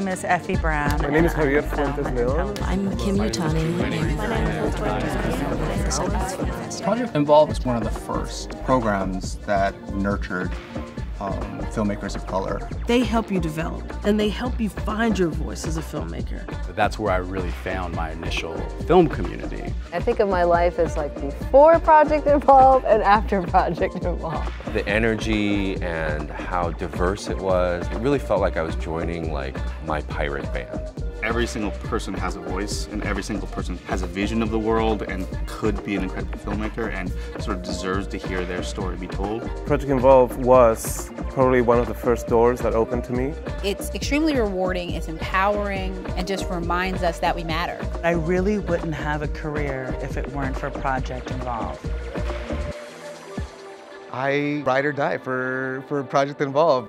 name is Effie Brown. My name is Javier Fuentes-Leon. I'm Kim Yutani. My name is Effie Brown. Project Involve was one of the first programs that nurtured filmmakers of color. They help you develop, and they help you find your voice as a filmmaker. That's where I really found my initial film community. I think of my life as like before Project Involve and after Project Involve. The energy and how diverse it was, it really felt like I was joining like my pirate band. Every single person has a voice, and every single person has a vision of the world and could be an incredible filmmaker and sort of deserves to hear their story be told. Project Involve was probably one of the first doors that opened to me. It's extremely rewarding, it's empowering, and just reminds us that we matter. I really wouldn't have a career if it weren't for Project Involve. I ride or die for Project Involve.